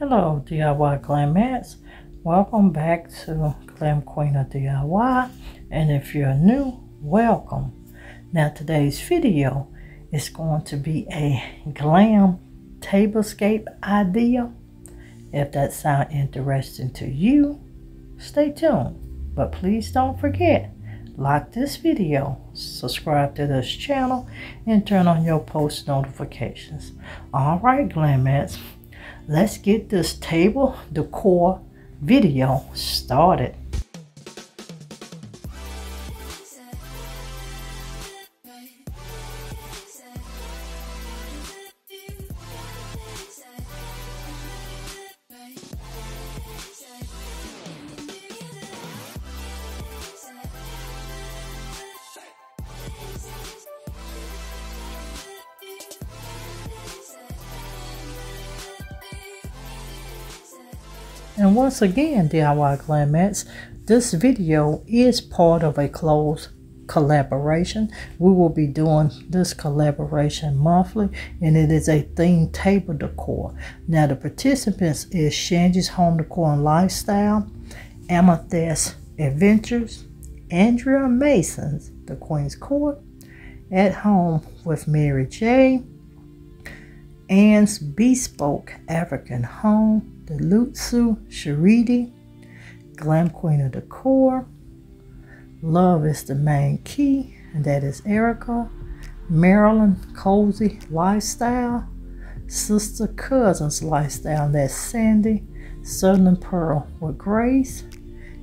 Hello DIY Glamettes, welcome back to Glam Queen of DIY, and if you're new, welcome. Now today's video is going to be a glam tablescape idea. If that sounds interesting to you, stay tuned, but please don't forget, like this video, subscribe to this channel, and turn on your post notifications. Alright Glamettes, let's get this table decor video started. And once again, DIY Glamettes, this video is part of a closed collaboration. We will be doing this collaboration monthly, and it is a themed table decor. Now the participants is Shangie's Home Decor and Lifestyle, Amethyst Adventures, Andrea Mason's The Queen's Court, At Home with Mary J, Anne's Bespoke African Home, Dalidzu Cheredi, Glam Queen of Decor, Love is the Main Key, and that is Erica, Marilyn Cozy Lifestyle, Sister Cousins Lifestyle, and that's Sandy, Southern Pearl with Grace,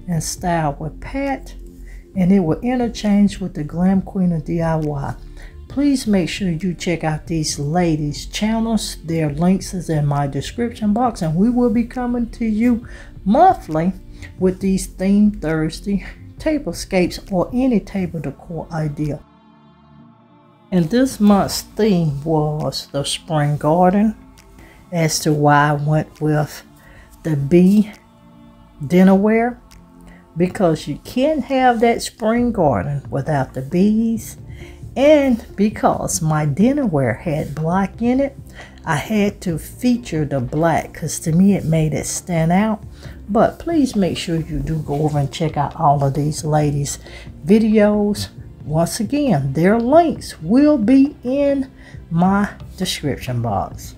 and Style with Pat, and it will interchange with the Glam Queen of DIY. Please make sure you check out these ladies' channels. Their links is in my description box, and we will be coming to you monthly with these Themed Thursday tablescapes or any table decor idea. And this month's theme was the spring garden, as to why I went with the bee dinnerware, because you can't have that spring garden without the bees. And because my dinnerware had black in it, I had to feature the black because to me it made it stand out. But please make sure you do go over and check out all of these ladies' videos. Once again, their links will be in my description box.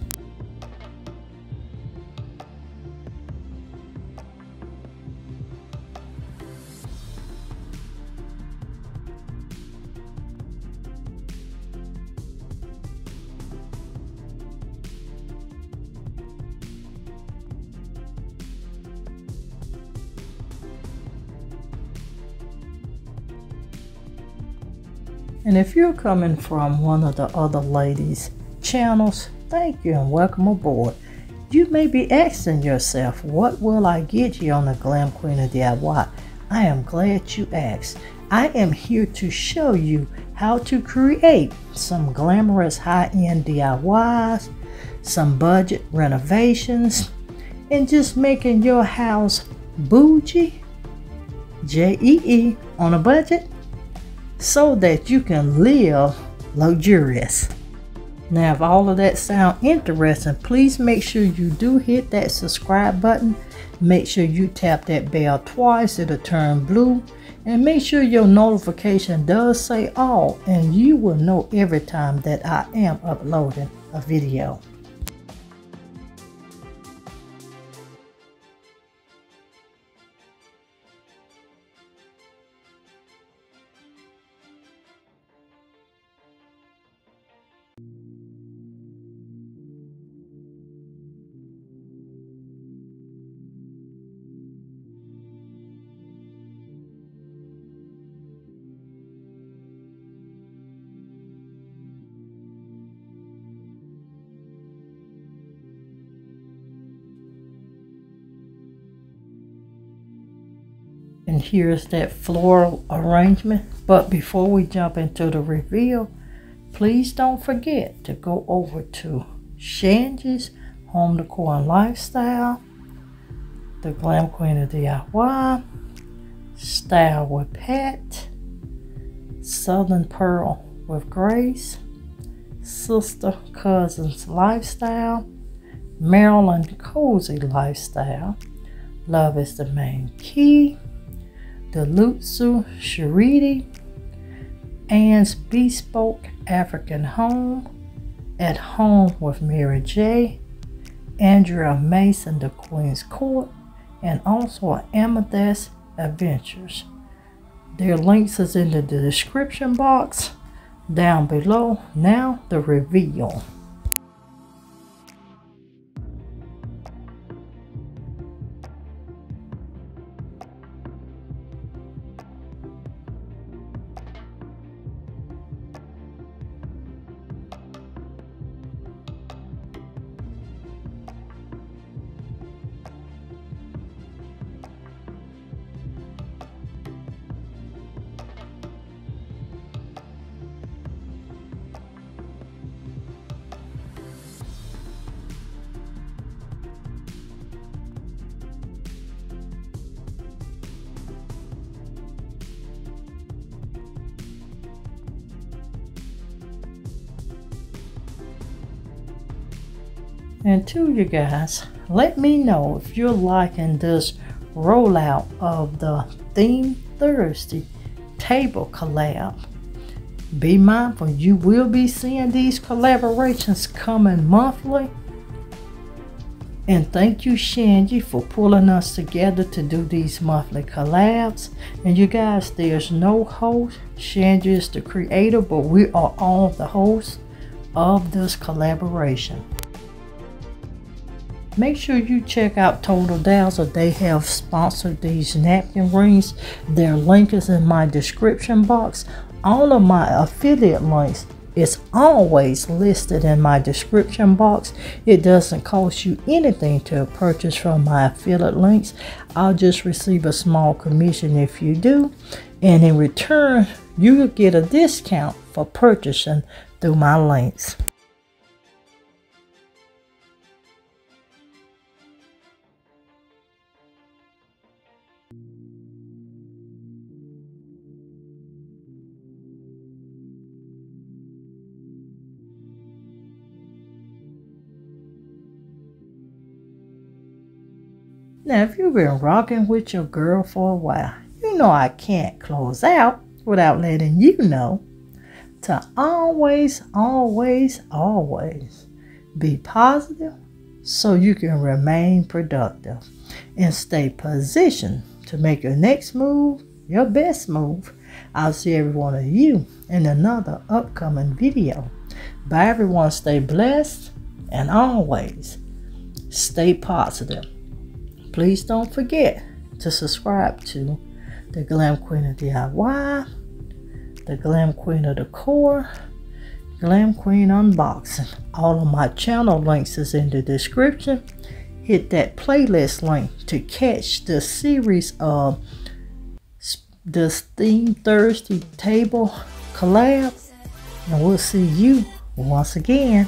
And if you're coming from one of the other ladies' channels, thank you and welcome aboard. You may be asking yourself, what will I get here on the Glam Queen of DIY? I am glad you asked. I am here to show you how to create some glamorous high-end DIYs, some budget renovations, and just making your house bougie, J-E-E, on a budget, so that you can live luxurious. Now if all of that sound interesting, please make sure you do hit that subscribe button. Make sure you tap that bell twice, it'll turn blue, and make sure your notification does say all, and you will know every time that I am uploading a video. And here's that floral arrangement. But before we jump into the reveal, please don't forget to go over to Shangie's Home Decor and Lifestyle, the Glam Queen of DIY, Style with Pat, Southern Pearl with Grace, Sister Cousins Lifestyle, Marilyn Cozy Lifestyle, Love is the Main Key, Dalidzu Cheredi, Anne's Bespoke African Home, At Home with Mary J, Andrea Mason's The Queen's Court, and also Amethyst Adventures. Their links is in the description box down below. Now the reveal. And to you guys, let me know if you're liking this rollout of the Themed Thursday Table Collab. Be mindful, you will be seeing these collaborations coming monthly. And thank you, Shangie, for pulling us together to do these monthly collabs. And you guys, there's no host. Shangie is the creator, but we are all the hosts of this collaboration. Make sure you check out Totally Dazzled. They have sponsored these napkin rings. Their link is in my description box. All of my affiliate links is always listed in my description box. It doesn't cost you anything to purchase from my affiliate links. I'll just receive a small commission if you do. And in return, you'll get a discount for purchasing through my links. Now, if you've been rocking with your girl for a while, you know I can't close out without letting you know to always, always, always be positive so you can remain productive and stay positioned to make your next move your best move. I'll see every one of you in another upcoming video. Bye, everyone. Stay blessed and always stay positive. Please don't forget to subscribe to the Glam Queen of DIY, the Glam Queen of Decor, Glam Queen Unboxing. All of my channel links is in the description. Hit that playlist link to catch the series of this Themed Thursday Table Collab. And we'll see you once again.